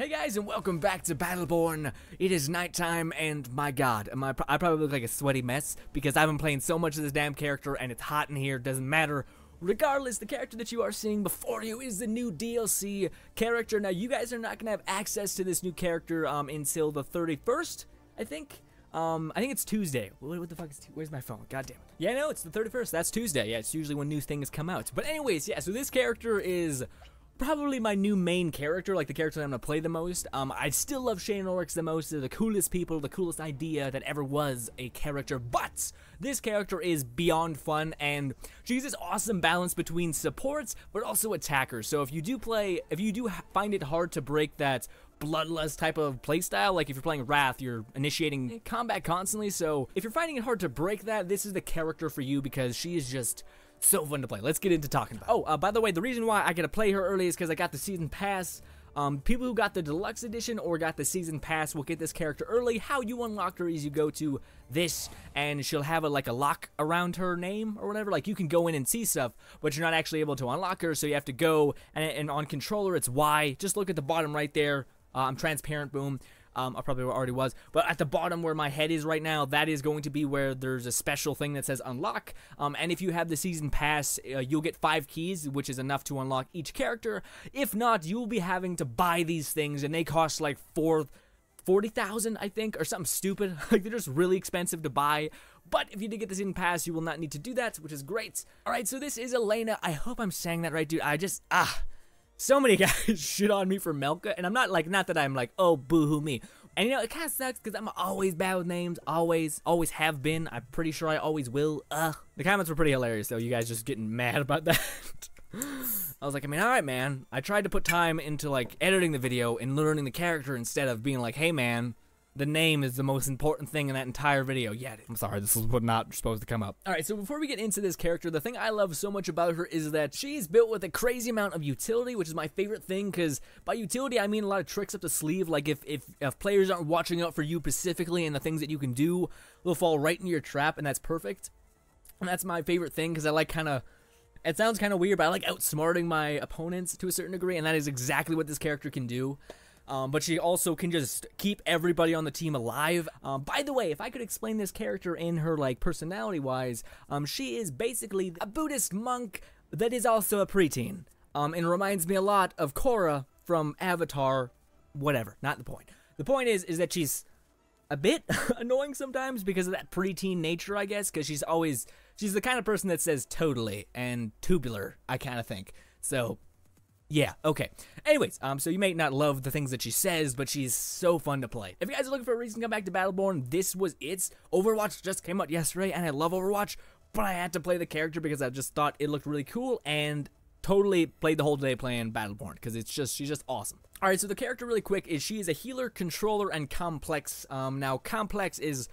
Hey guys, and welcome back to Battleborn. It is nighttime, and my god, I probably look like a sweaty mess because I've been playing so much of this damn character, and it's hot in here, doesn't matter. Regardless, the character that you are seeing before you is the new DLC character. Now, you guys are not going to have access to this new character until the 31st, I think. I think it's Tuesday. What the fuck is where's my phone? God damn it. Yeah, no, it's the 31st. That's Tuesday. Yeah, it's usually when new things come out. But anyways, yeah, so this character is probably my new main character, like the character that I'm gonna play the most. I still love Shayne and Aurox the most. They're the coolest people, the coolest idea that ever was a character, but this character is beyond fun, and she's this awesome balance between supports, but also attackers. So if you do find it hard to break that bloodlust type of playstyle, like if you're playing Rath, you're initiating combat constantly, so if you're finding it hard to break that, this is the character for you because she is just so fun to play. Let's get into talking about it. Oh, by the way, the reason why I got to play her early is because I got the season pass. People who got the deluxe edition or got the season pass will get this character early. How you unlock her is you go to this, and she'll have a lock around her name or whatever. Like, you can go in and see stuff, but you're not actually able to unlock her, so you have to go, and on controller, it's Y. Just look at the bottom right there. I'm transparent, boom. I probably already was, but at the bottom where my head is right now, that is going to be where there's a special thing that says unlock, and if you have the season pass, you'll get 5 keys, which is enough to unlock each character. If not, you'll be having to buy these things, and they cost like 40,000, I think, or something stupid. Like, they're just really expensive to buy. But if you did get the season pass, you will not need to do that, which is great. Alright, so this is Reyna. I hope I'm saying that right, dude. So many guys shit on me for Mellka, and I'm not like, not that I'm like, oh, boo-hoo me. And you know, it kind of sucks because I'm always bad with names, always have been. I'm pretty sure I always will. The comments were pretty hilarious though, you guys just getting mad about that. I was like, I mean, alright man, I tried to put time into like editing the video and learning the character instead of being like, hey man, the name is the most important thing in that entire video yet. I'm sorry, this is not supposed to come up. Alright, so before we get into this character, the thing I love so much about her is that she's built with a crazy amount of utility, which is my favorite thing, because by utility, I mean a lot of tricks up the sleeve. Like, if players aren't watching out for you specifically and the things that you can do, they'll fall right into your trap, and that's perfect. And that's my favorite thing, because I like kind of, it sounds kind of weird, but I like outsmarting my opponents to a certain degree, and that is exactly what this character can do. But she also can just keep everybody on the team alive. By the way, if I could explain this character in her, like, personality-wise, she is basically a Buddhist monk that is also a preteen. And reminds me a lot of Korra from Avatar, whatever, not the point. The point is that she's a bit annoying sometimes because of that preteen nature, I guess, because she's the kind of person that says totally and tubular, I kind of think, so yeah, okay. Anyways, so you may not love the things that she says, but she's so fun to play. If you guys are looking for a reason to come back to Battleborn, this was it. Overwatch just came out yesterday, and I love Overwatch, but I had to play the character because I just thought it looked really cool, and totally played the whole day playing Battleborn, because she's just awesome. Alright, so the character really quick is she is a healer, controller, and complex. Now, complex is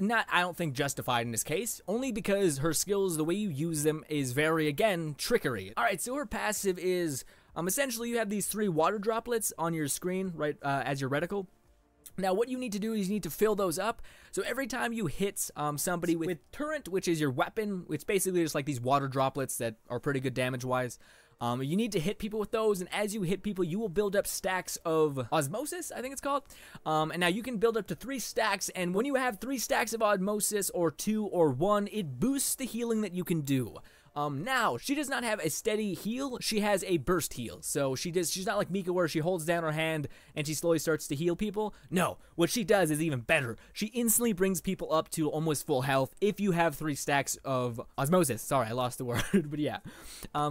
not, I don't think, justified in this case, only because her skills, the way you use them, is very, again, trickery. Alright, so her passive is, essentially you have these 3 water droplets on your screen, right, as your reticle. Now, what you need to do is you need to fill those up, so every time you hit somebody with turret, which is your weapon, it's basically just like these water droplets that are pretty good damage-wise. You need to hit people with those, and as you hit people, you will build up stacks of osmosis, I think it's called. And now you can build up to 3 stacks, and when you have 3 stacks of osmosis, or 2, or 1, it boosts the healing that you can do. Now, she does not have a steady heal, she has a burst heal. So she's not like Miko where she holds down her hand and she slowly starts to heal people. No, what she does is even better. She instantly brings people up to almost full health if you have 3 stacks of osmosis. Sorry, I lost the word, but yeah.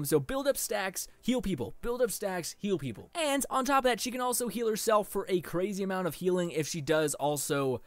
So build up stacks, heal people. Build up stacks, heal people. And on top of that, she can also heal herself for a crazy amount of healing if she does also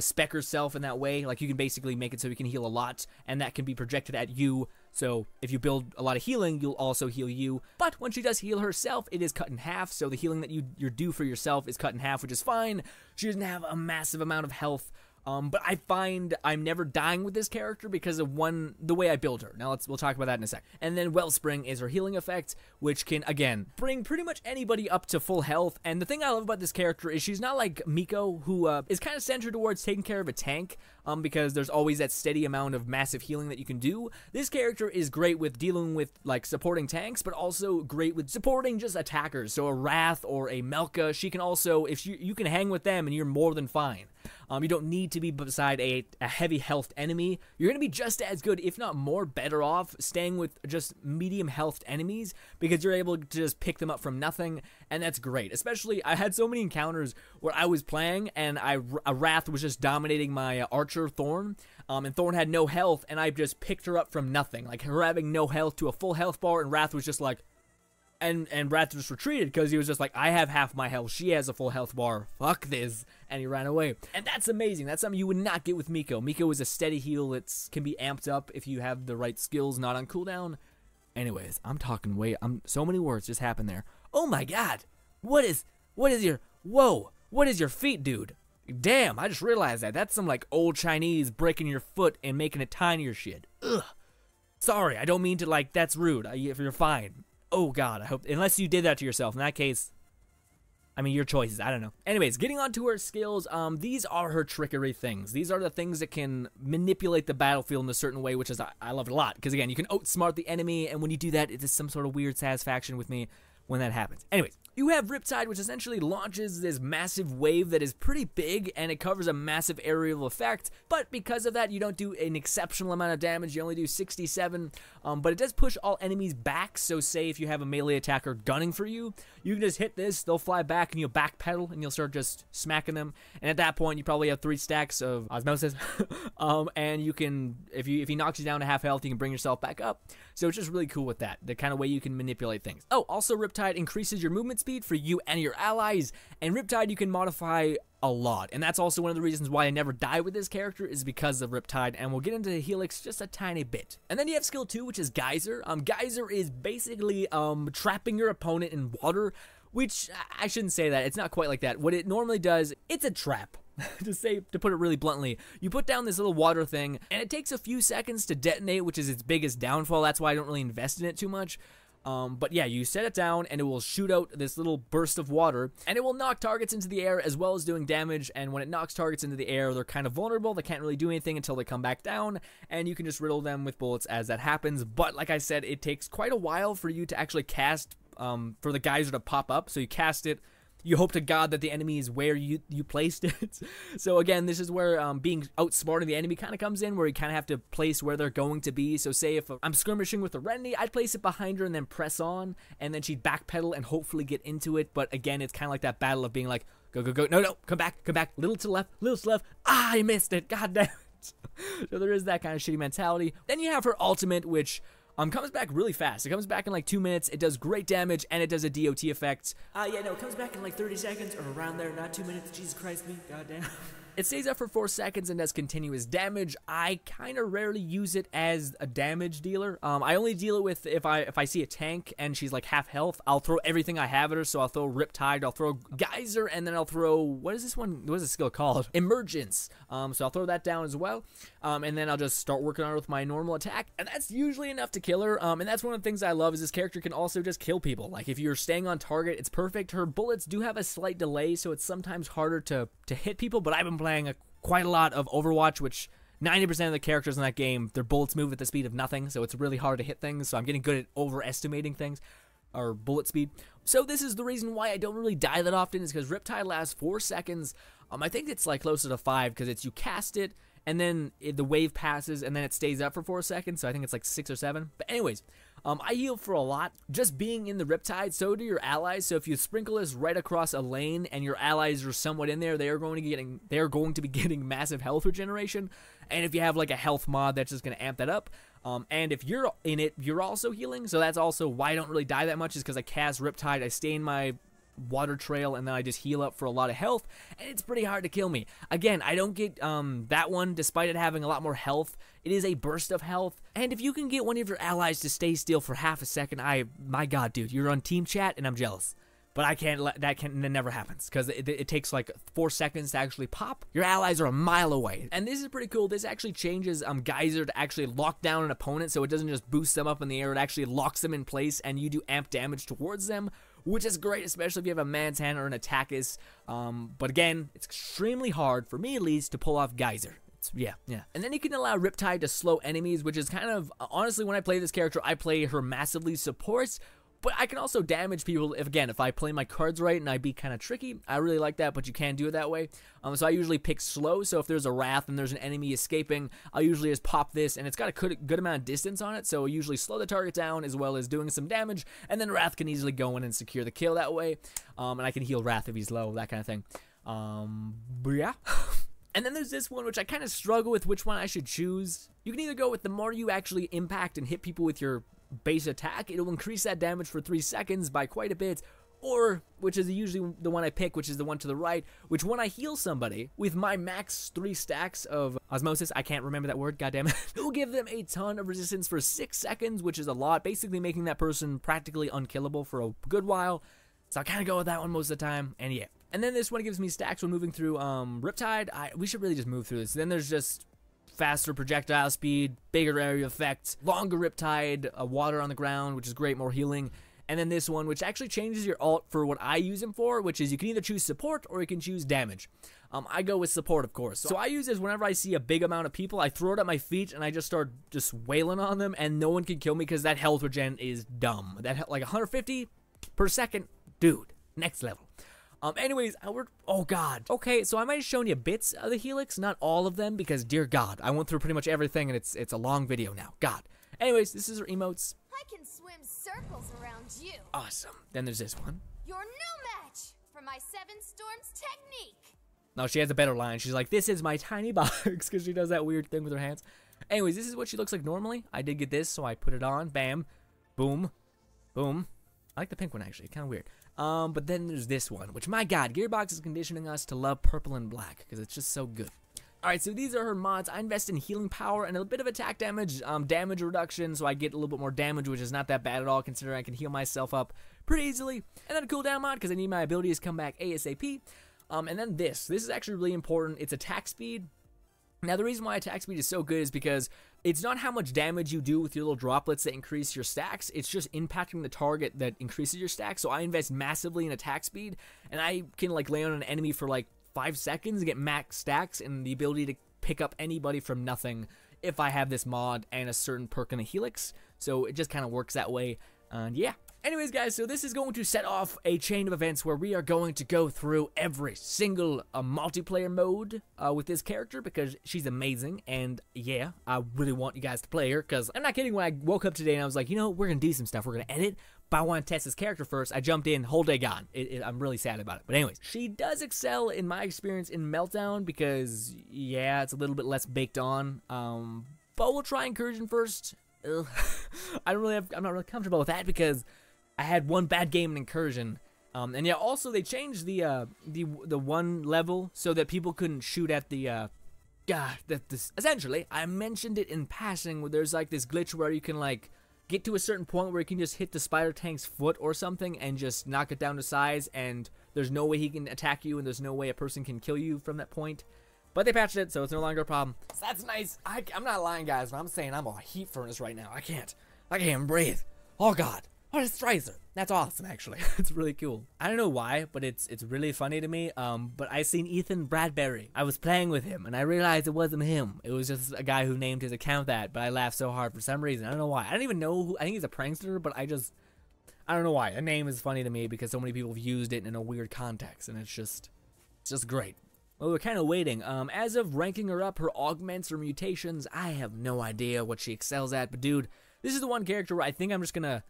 spec herself in that way. Like, you can basically make it so you can heal a lot, and that can be projected at you. So if you build a lot of healing, you'll also heal you. But when she does heal herself, it is cut in half, so the healing that you're due for yourself is cut in half, which is fine. She doesn't have a massive amount of health But I find I'm never dying with this character because of the way I build her. Now we'll talk about that in a sec. And then Wellspring is her healing effect, which can, again, bring pretty much anybody up to full health. And the thing I love about this character is she's not like Miko, who is kind of centered towards taking care of a tank, because there's always that steady amount of massive healing that you can do. This character is great with dealing with, like, supporting tanks, but also great with supporting just attackers. So a Rath or a Mellka, she can also, if you can hang with them and you're more than fine. You don't need to be beside a heavy health enemy. You're going to be just as good, if not more, better off staying with just medium health enemies because you're able to just pick them up from nothing, and that's great. Especially, I had so many encounters where I was playing and a Wrath was just dominating my archer Thorn, and Thorn had no health, and I just picked her up from nothing, like her having no health to a full health bar, and Wrath was just like, and Rath just retreated because he was just like, I have half my health, she has a full health bar, fuck this, and he ran away. And that's amazing. That's something you would not get with Miko. Miko is a steady heal that can be amped up if you have the right skills, not on cooldown. Anyways, I'm talking way, so many words just happened there. Oh my god, what is your feet, dude? Damn, I just realized that. That's some like old Chinese breaking your foot and making it tinier shit. Ugh. Sorry, I don't mean to like, that's rude, if you're fine. Oh god, I hope, unless you did that to yourself, in that case, I mean, your choices, I don't know. Anyways, getting on to her skills, these are her trickery things. These are the things that can manipulate the battlefield in a certain way, which is, I love it a lot, because again, you can outsmart the enemy, and when you do that, it is some sort of weird satisfaction with me when that happens. Anyways, you have Riptide, which essentially launches this massive wave that is pretty big, and it covers a massive aerial effect, but because of that, you don't do an exceptional amount of damage. You only do 67, but it does push all enemies back, so say if you have a melee attacker gunning for you, you can just hit this, they'll fly back, and you'll backpedal, and you'll start just smacking them, and at that point, you probably have 3 stacks of Osmosis, and you can, if he knocks you down to half health, you can bring yourself back up, so it's just really cool with that, the kind of way you can manipulate things. Oh, also Riptide increases your movement speed for you and your allies, and Riptide you can modify a lot, and that's also one of the reasons why I never die with this character is because of Riptide, and we'll get into the Helix just a tiny bit. And then you have skill 2, which is Geyser. Geyser is basically trapping your opponent in water, which I shouldn't say that, it's not quite like that. What it normally does, it's a trap. To put it really bluntly, you put down this little water thing, and it takes a few seconds to detonate, which is its biggest downfall. That's why I don't really invest in it too much. But yeah, you set it down and it will shoot out this little burst of water, and it will knock targets into the air as well as doing damage, and when it knocks targets into the air, they're kind of vulnerable, they can't really do anything until they come back down, and you can just riddle them with bullets as that happens. But like I said, it takes quite a while for you to actually cast, for the geyser to pop up, so you cast it, you hope to god that the enemy is where you placed it. So again, this is where being outsmarting the enemy kind of comes in, where you kind of have to place where they're going to be. So say if I'm skirmishing with a Reyna, I'd place it behind her and then press on, and then she'd backpedal and hopefully get into it. But again, it's kind of like that battle of being like, go, go, go, no, no, come back, little to the left, ah, I missed it, god damn it. So there is that kind of shitty mentality. Then you have her ultimate, which comes back really fast. It comes back in like 2 minutes, it does great damage, and it does a DOT effect. Yeah, no, it comes back in like 30 seconds or around there, not 2 minutes, Jesus Christ me, goddamn. It stays up for 4 seconds and does continuous damage. I kind of rarely use it as a damage dealer. I only deal it with if I see a tank and she's like half health, I'll throw everything I have at her, so I'll throw Riptide, I'll throw Geyser, and then I'll throw, what is this one, what is this skill called? Emergence. So I'll throw that down as well, and then I'll just start working on her with my normal attack, and that's usually enough to kill her, and that's one of the things I love is this character can also just kill people. Like if you're staying on target, it's perfect. Her bullets do have a slight delay, so it's sometimes harder to hit people, but I've been playing quite a lot of Overwatch, which 90% of the characters in that game, their bullets move at the speed of nothing, so it's really hard to hit things, so I'm getting good at overestimating things, or bullet speed. So this is the reason why I don't really die that often, is because Riptide lasts 4 seconds, I think it's like closer to 5, because it's you cast it, and then the wave passes, and then it stays up for 4 seconds, so I think it's like 6 or 7, but anyways, I heal for a lot, just being in the Riptide, so do your allies. So if you sprinkle this right across a lane and your allies are somewhat in there, they are going to be getting massive health regeneration, and if you have like a health mod, that's just going to amp that up, and if you're in it, you're also healing, so that's also why I don't really die that much, is because I cast Riptide, I stay in my water trail, and then I just heal up for a lot of health, and it's pretty hard to kill me. Again, I don't get that one, despite it having a lot more health. It is a burst of health, and if you can get one of your allies to stay still for half a second, my god, dude, you're on team chat, and I'm jealous. But I can't let that that never happens, because it takes like 4 seconds to actually pop. Your allies are a mile away. And this is pretty cool. This actually changes Geyser to actually lock down an opponent, so it doesn't just boost them up in the air, it actually locks them in place and you do amp damage towards them, which is great, especially if you have a Man's Hand or an Attikus. But again, it's extremely hard, for me at least, to pull off Geyser. Yeah. And then you can allow Riptide to slow enemies, which is kind of, honestly, when I play this character, I play her massively supports, but I can also damage people if I play my cards right and I be kind of tricky. I really like that, but you can do it that way. So I usually pick slow, so if there's a Wrath and there's an enemy escaping, I'll usually just pop this, and it's got a good amount of distance on it, so I usually slow the target down as well as doing some damage, and then Wrath can easily go in and secure the kill that way, and I can heal Wrath if he's low, that kind of thing. But yeah. And then there's this one, which I kind of struggle with which one I should choose. You can either go with the more you actually impact and hit people with your base attack, it'll increase that damage for 3 seconds by quite a bit, or, which is usually the one I pick, which is the one to the right, which one I heal somebody with my max 3 stacks of osmosis. I can't remember that word, goddammit. It will give them a ton of resistance for 6 seconds, which is a lot, basically making that person practically unkillable for a good while. So I kind of go with that one most of the time, and yeah. And then this one gives me stacks when moving through Riptide. We should really just move through this. Then there's just faster projectile speed, bigger area effect, longer Riptide, water on the ground, which is great, more healing. And then this one, which actually changes your alt for what I use him for, which is you can either choose support or you can choose damage. I go with support, of course. So I use this whenever I see a big amount of people, I throw it at my feet and I just start just wailing on them, and no one can kill me because that health regen is dumb. That like 150 per second, dude, next level. Anyways, oh god. Okay, so I might have shown you bits of the Helix, not all of them, because dear god, I went through pretty much everything and it's a long video now, god. Anyways, this is her emotes. I can swim circles around you. Awesome. Then there's this one. You're no match for my 7 Storms technique. No, she has a better line. She's like, this is my tiny box, because she does that weird thing with her hands. Anyways, this is what she looks like normally. I did get this, so I put it on. Bam. Boom. Boom. I like the pink one, actually. Kind of weird. But then there's this one, which, my god, Gearbox is conditioning us to love purple and black, because it's just so good. Alright, so these are her mods. I invest in healing power and a bit of attack damage, damage reduction, so I get a little bit more damage, which is not that bad at all, considering I can heal myself up pretty easily. And then a cooldown mod, because I need my abilities to come back ASAP. And then this is actually really important. It's attack speed. Now, the reason why attack speed is so good is because it's not how much damage you do with your little droplets that increase your stacks, it's just impacting the target that increases your stacks. So I invest massively in attack speed, and I can like lay on an enemy for like 5 seconds and get max stacks and the ability to pick up anybody from nothing if I have this mod and a certain perk in the Helix. So it just kind of works that way, and yeah. Anyways, guys, so this is going to set off a chain of events where we are going to go through every single multiplayer mode with this character, because she's amazing, and yeah, I really want you guys to play her, because I'm not kidding, when I woke up today and I was like, you know, we're going to do some stuff, we're going to edit, but I want to test this character first. I jumped in, whole day gone. I'm really sad about it. But anyways, she does excel, in my experience, in Meltdown, because, yeah, it's a little bit less baked on, but we'll try Incursion first. I'm not really comfortable with that, because I had one bad game in Incursion, and yeah. Also, they changed the one level so that people couldn't shoot at the essentially, I mentioned it in passing, where there's like this glitch where you can like get to a certain point where you can just hit the spider tank's foot or something and just knock it down to size, and there's no way he can attack you, and there's no way a person can kill you from that point. But they patched it, so it's no longer a problem. So that's nice. I'm not lying, guys, but I'm saying I'm a heat furnace right now. I can't breathe. Oh god. What a Strizer. That's awesome, actually. It's really cool. I don't know why, but it's really funny to me. But I seen Ethan Bradbury. I was playing with him, and I realized it wasn't him. It was just a guy who named his account that, but I laughed so hard for some reason. I don't know why. I don't even know who. I think he's a prankster, but I don't know why. A name is funny to me because so many people have used it in a weird context, and it's just great. Well, we're kind of waiting. As of ranking her up, her augments or mutations, I have no idea what she excels at, but dude, this is the one character where I think I'm just gonna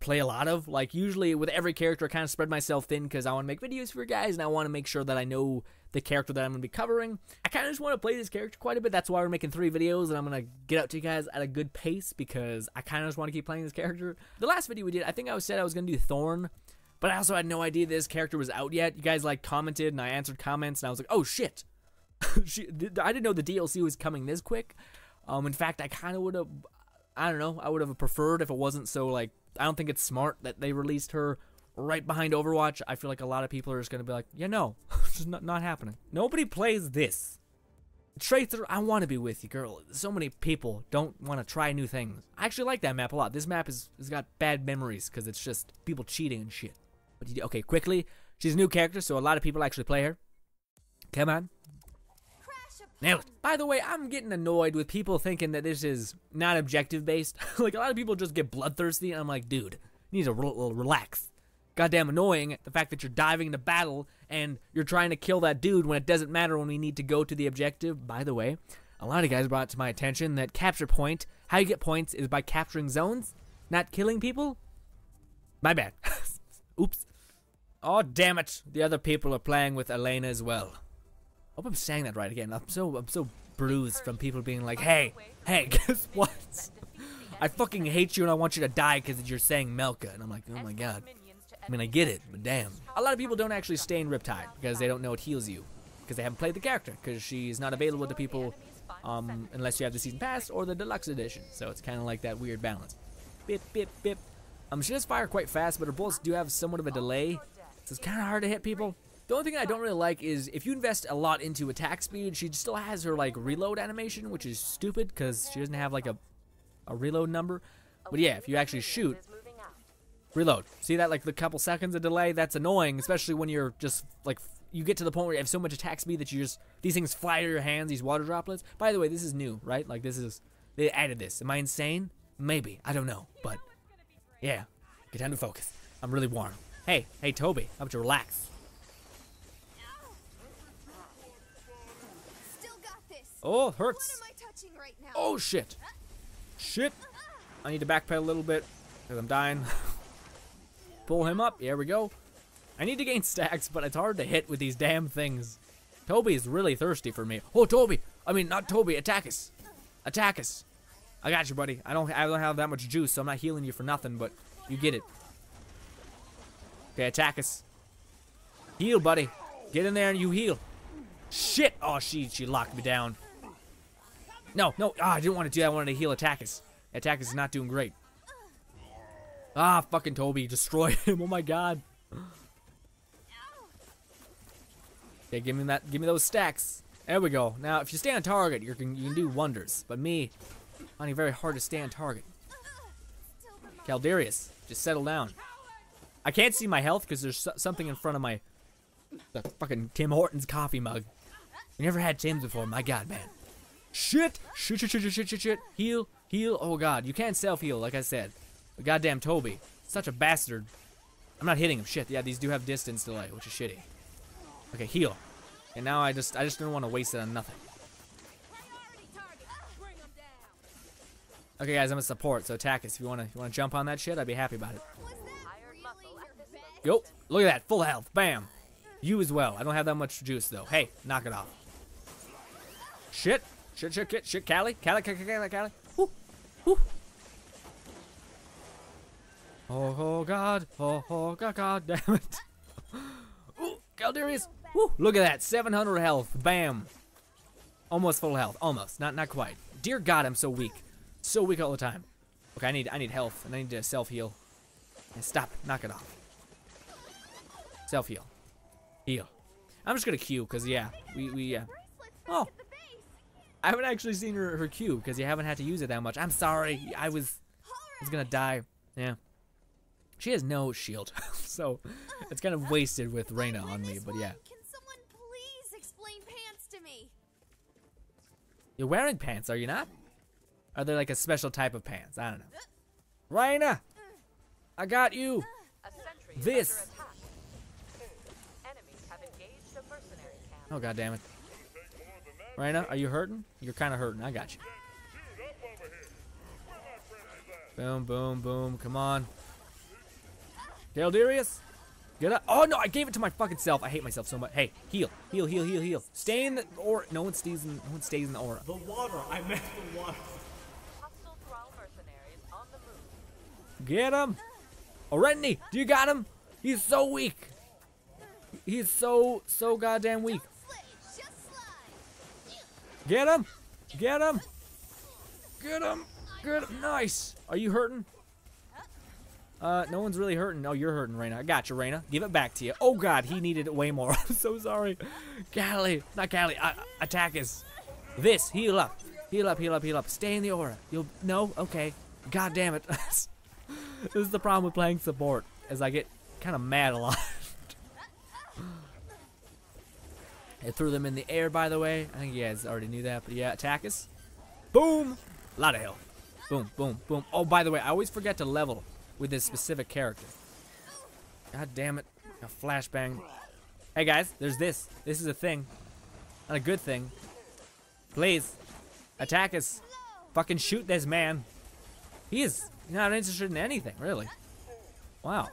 play a lot of. Like, usually with every character, I kind of spread myself thin because I want to make videos for you guys, and I want to make sure that I know the character that I'm going to be covering. I kind of just want to play this character quite a bit. That's why we're making 3 videos, and I'm going to get out to you guys at a good pace because I kind of just want to keep playing this character. The last video we did, I think I said I was going to do Thorn, but I also had no idea this character was out yet. You guys, like, commented, and I answered comments, and I was like, oh, shit. I didn't know the DLC was coming this quick. In fact, I kind of would have, I don't know, I would have preferred if it wasn't so, like, I don't think it's smart that they released her right behind Overwatch, I feel like a lot of people are just going to be like, yeah, no, it's not happening. Nobody plays this. Tracer, I want to be with you, girl. So many people don't want to try new things. I actually like that map a lot. This map has got bad memories because it's just people cheating and shit. But okay, quickly, she's a new character, so a lot of people actually play her. Come on. Nailed it. By the way, I'm getting annoyed with people thinking that this is not objective-based. Like, a lot of people just get bloodthirsty, and I'm like, dude, you need to relax. Goddamn annoying, the fact that you're diving into battle, and you're trying to kill that dude when it doesn't matter when we need to go to the objective. By the way, a lot of guys brought to my attention that capture point, how you get points is by capturing zones, not killing people. My bad. Oops. Oh, damn it. The other people are playing with Elena as well. I hope I'm saying that right again. I'm so bruised from people being like, hey, guess what? I fucking hate you and I want you to die because you're saying Mellka. And I'm like, oh my god. I mean, I get it, but damn. A lot of people don't actually stay in Riptide because they don't know it heals you. Because they haven't played the character. Because she's not available to people unless you have the Season Pass or the Deluxe Edition. So it's kind of like that weird balance. Bip, bip, bip. She does fire quite fast, but her bullets do have somewhat of a delay. So it's kind of hard to hit people. The only thing I don't really like is if you invest a lot into attack speed, she still has her like reload animation, which is stupid because she doesn't have like a reload number. But yeah, if you actually shoot, reload. See that like the couple seconds of delay? That's annoying, especially when you're just like you get to the point where you have so much attack speed that you just these things fly out of your hands, these water droplets. By the way, this is new, right? Like they added this. Am I insane? Maybe. I don't know, but yeah. Get time to focus. I'm really warm. Hey Toby, how about you relax? Oh, it hurts. What am I touching right now? Oh, shit. Shit. I need to backpedal a little bit because I'm dying. Pull him up. Here we go. I need to gain stacks, but it's hard to hit with these damn things. Toby's really thirsty for me. Oh, Toby. I mean, not Toby. Attikus. Attikus. I got you, buddy. I don't have that much juice, so I'm not healing you for nothing, but you get it. Okay, Attikus. Heal, buddy. Get in there and you heal. Shit. Oh, she locked me down. No. Ah, I didn't want to do that. I wanted to heal Attikus. Attikus is not doing great. Ah, fucking Toby. Destroy him. Oh, my God. Okay, give me that. Give me those stacks. There we go. Now, if you stay on target, you can do wonders. But me, I find it very hard to stay on target. Caldarius, just settle down. I can't see my health because there's something in front of my... The fucking Tim Hortons coffee mug. You never had Tim's before, my god, man. Shit! Shit. Heal. Oh god, you can't self-heal, like I said. But goddamn Toby. Such a bastard. I'm not hitting him. Shit, yeah, these do have distance delay, which is shitty. Okay, heal. And now I just don't want to waste it on nothing. Okay guys, I'm a support, so Attikus, if you wanna jump on that shit, I'd be happy about it. Yo, look at that, full health, bam! You as well. I don't have that much juice, though. Hey, knock it off. Shit. Callie. Woo. Oh, God. Oh, God. Damn it. Ooh, Caldarius. Woo. Look at that. 700 health. Bam. Almost full health. Almost. Not quite. Dear God, I'm so weak. So weak all the time. Okay, I need health, and I need to self-heal. And stop. Knock it off. Self-heal. Heal. I'm just gonna Q, cause yeah, we oh, I haven't actually seen her Q, cause you haven't had to use it that much. I'm sorry, I was gonna die. Yeah, she has no shield, so it's kind of wasted with Reyna on me. But yeah. Can someone please explain pants to me? You're wearing pants, are you not? Are they like a special type of pants? I don't know. Reyna, I got you. This. Oh, god damn it. Reyna, are you hurting? You're kind of hurting. I got you. Boom. Come on. Caldarius, get up. Oh, no. I gave it to my fucking self. I hate myself so much. Hey, heal. Stay in the aura. No one stays in the aura. The water. I meant the water. Get him. Oreni, do you got him? He's so weak. He's so goddamn weak. Get him. Nice. Are you hurting? No one's really hurting. Oh, you're hurting, Reyna. I got you, Reyna. Give it back to you. Oh, God, he needed it way more. I'm so sorry. Callie. Not Callie. Attikus. This. Heal up. Heal up, heal up, heal up. Stay in the aura. You'll... No? Okay. God damn it. This is the problem with playing support, as I get kind of mad a lot. It threw them in the air, by the way. I think you guys already knew that, but yeah, Attikus. Boom. A lot of health. Boom, boom, boom. Oh, by the way, I always forget to level with this specific character. God damn it. A flashbang. Hey, guys, there's this. This is a thing. Not a good thing. Please. Attikus. Fucking shoot this man. He is not interested in anything, really. Wow.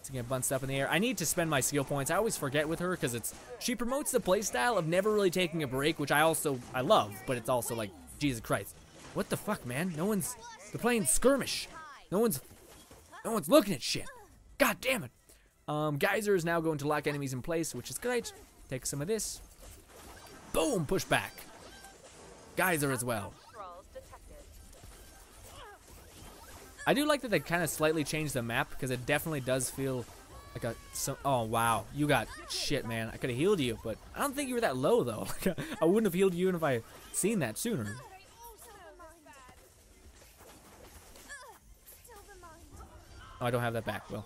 He's gonna bun stuff in the air. I need to spend my skill points. I always forget with her because it's... She promotes the playstyle of never really taking a break, which I love, but it's also like, Jesus Christ. What the fuck, man? No one's... They're playing skirmish. No one's looking at shit. God damn it. Geyser is now going to lock enemies in place, which is great. Take some of this. Boom, push back. Geyser as well. I do like that they kind of slightly changed the map, because it definitely does feel like a... oh, wow. You got shit, man. I could have healed you, but I don't think you were that low, though. I wouldn't have healed you even if I had seen that sooner. Oh, I don't have that back, Will.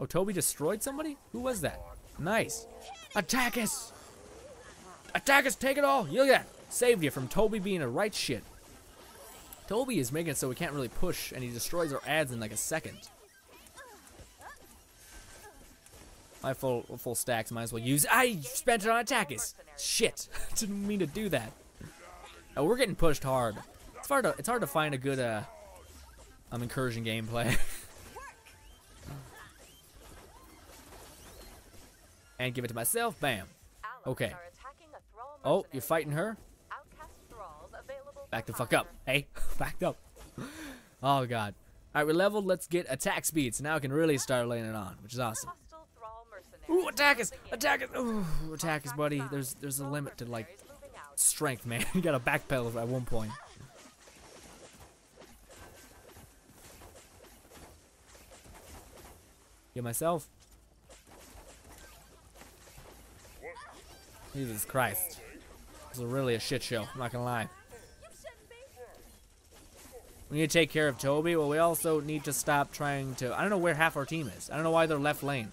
Oh, Toby destroyed somebody? Who was that? Nice. Attikus! Attikus, take it all! You look at that! Saved you from Toby being a right shit. Toby is making it so we can't really push, and he destroys our ads in like a second. My full stacks might as well use... I spent it on Attikus! Shit! Didn't mean to do that. Oh, we're getting pushed hard. It's hard to find a good, Incursion gameplay. And give it to myself. Bam. Okay. Oh, you're fighting her? Back the fuck up. Hey, backed up. Oh, God. All right, we're leveled. Let's get attack speed. So now I can really start laying it on, which is awesome. Ooh, Attikus! Attikus! Ooh, Attikus, buddy. There's a limit to, like, strength, man. You gotta backpedal at one point. Get myself. Jesus Christ. This is really a shit show. I'm not gonna lie. We need to take care of Toby. Well, we also need to stop trying to... I don't know where half our team is. I don't know why they're left lane.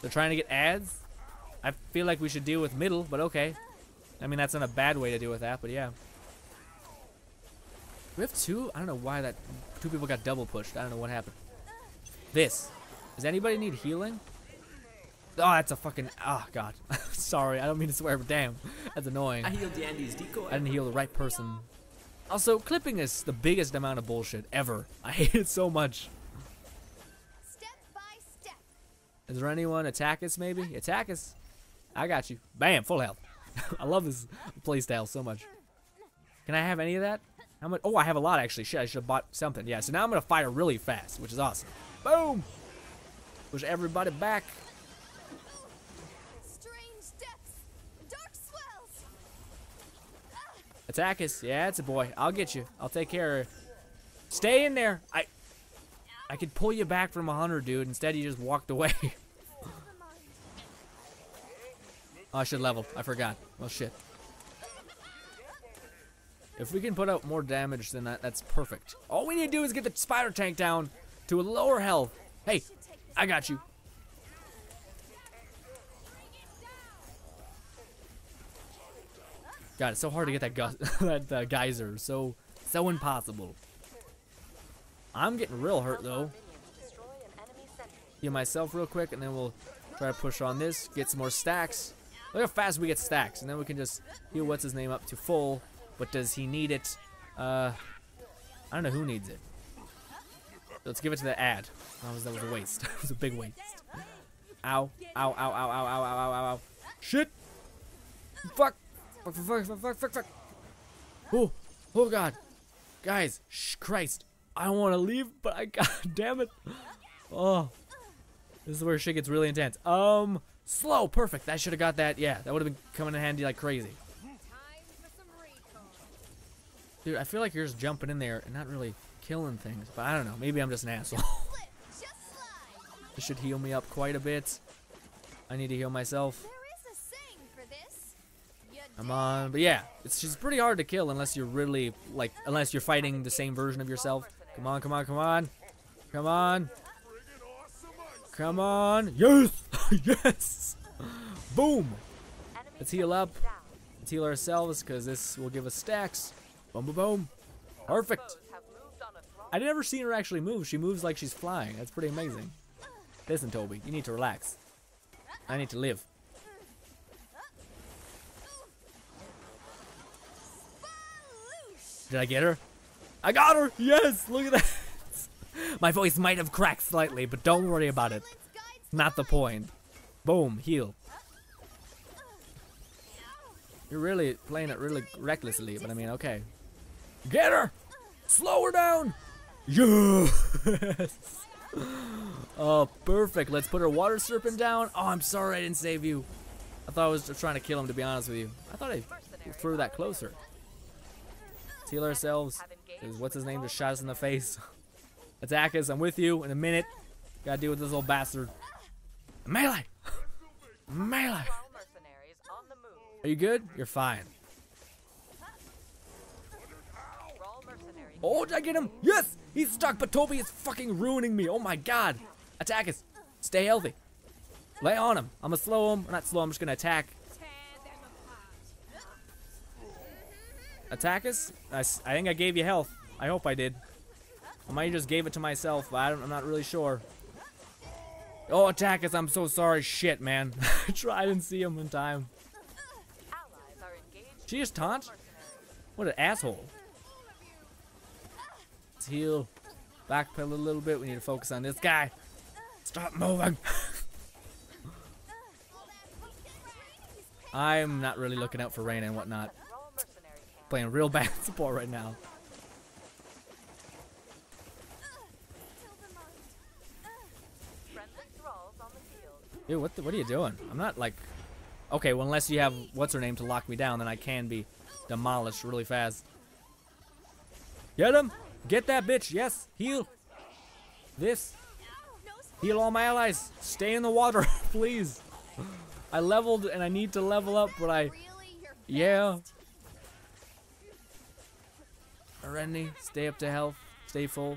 They're trying to get ads? I feel like we should deal with middle, but okay. I mean, that's not a bad way to deal with that, but yeah. We have two? I don't know why that... Two people got double pushed. I don't know what happened. This. Does anybody need healing? Oh, that's a fucking... Oh, God. Sorry, I don't mean to swear, but damn. That's annoying. I healed Andy's decoy. I didn't heal the right person. Also, clipping is the biggest amount of bullshit ever. I hate it so much. Step by step. Is there anyone? Attikus, maybe? Attikus. I got you. Bam, full health. I love this playstyle so much. Can I have any of that? How much? Oh, I have a lot, actually. Shit, I should have bought something. Yeah, so now I'm going to fire really fast, which is awesome. Boom! Push everybody back. Attikus, yeah, it's a boy. I'll get you. I'll take care of her. Stay in there. I could pull you back from 100, dude. Instead, you just walked away. Oh, I should level. I forgot. Well, shit. If we can put out more damage than that, that's perfect. All we need to do is get the spider tank down to a lower health. Hey, I got you. God, it's so hard to get that geyser. So impossible. I'm getting real hurt, though. Heal myself real quick, and then we'll try to push on this. Get some more stacks. Look how fast we get stacks, and then we can just heal what's-his-name up to full. But does he need it? I don't know who needs it. Let's give it to the ad. That was a waste. It was a big waste. Ow. Ow, ow, ow, ow, ow, ow, ow, ow, ow. Shit. Fuck. Fuck, fuck, fuck, fuck, fuck, fuck. Oh, oh God. Guys, Christ. I don't want to leave, but God damn it. Oh. This is where shit gets really intense. Slow, perfect. I should have got that. Yeah, that would have been coming in handy like crazy. Dude, I feel like you're just jumping in there and not really killing things, but I don't know. Maybe I'm just an asshole. This should heal me up quite a bit. I need to heal myself. Come on, but yeah, she's pretty hard to kill unless you're really, like, unless you're fighting the same version of yourself. Come on, come on, come on. Come on. Come on. Yes! Yes! Boom! Let's heal up. Let's heal ourselves, because this will give us stacks. Boom, boom, boom. Perfect. I've never seen her actually move. She moves like she's flying. That's pretty amazing. Listen, Toby, you need to relax. I need to live. Did I get her? I got her! Yes! Look at that! My voice might have cracked slightly, but don't worry about it. Not the point. Boom. Heal. You're really playing it really recklessly, but I mean, okay. Get her! Slow her down! Yes! Oh, perfect. Let's put her water serpent down. Oh, I'm sorry I didn't save you. I thought I was just trying to kill him, to be honest with you. I thought I threw that closer. Let's heal ourselves. What's his name just shot us in the face. Attikus, I'm with you in a minute. Gotta deal with this old bastard. Melee! Melee! Are you good? You're fine. Oh, did I get him? Yes! He's stuck, but Toby is fucking ruining me. Oh my god. Attikus, stay healthy. Lay on him. I'm gonna slow him. Not slow, I'm just gonna attack. Attikus, I think I gave you health. I hope I did. I might have just gave it to myself, but I'm not really sure. Oh, Attikus, I'm so sorry. Shit, man. I tried and see him in time. She just taunt? What an asshole. Let's heal. Backpedal a little bit. We need to focus on this guy. Stop moving. I'm not really looking out for Reyna and whatnot. Playing real bad support right now. Dude, what are you doing? I'm not like... Okay, well, unless you have what's-her-name to lock me down, then I can be demolished really fast. Get him! Get that bitch! Yes! Heal! This! Heal all my allies! Stay in the water, please! I leveled, and I need to level up, but I... Yeah. Renny, stay up to health. Stay full.